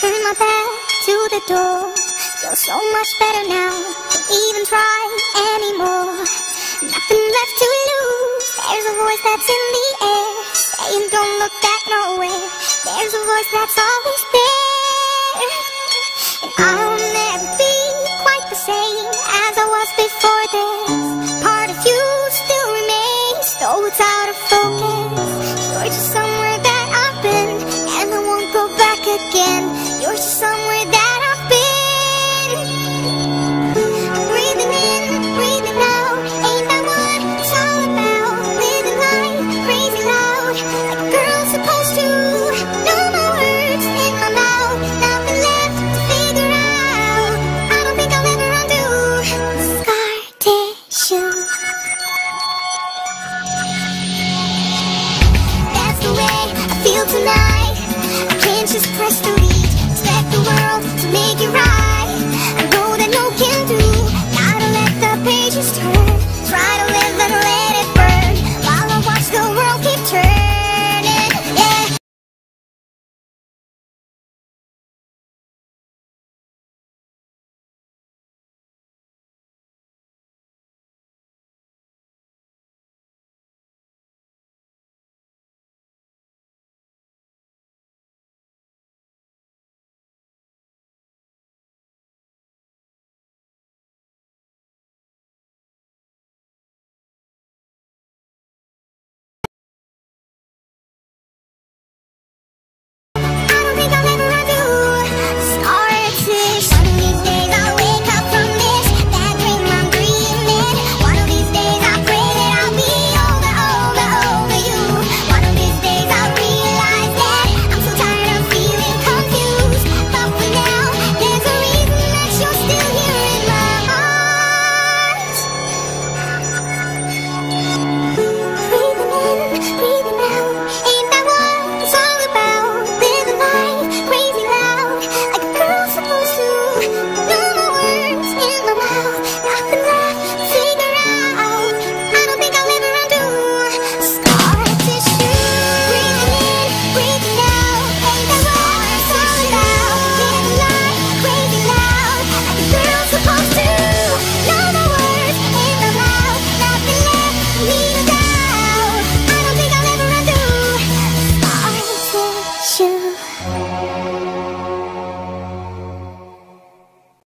turn my back to the door. Feel so much better now, don't even try anymore. Nothing left to lose, there's a voice that's in the air, saying don't look back nowhere. There's a voice that's always there, and I'll never be quite the same as I was before.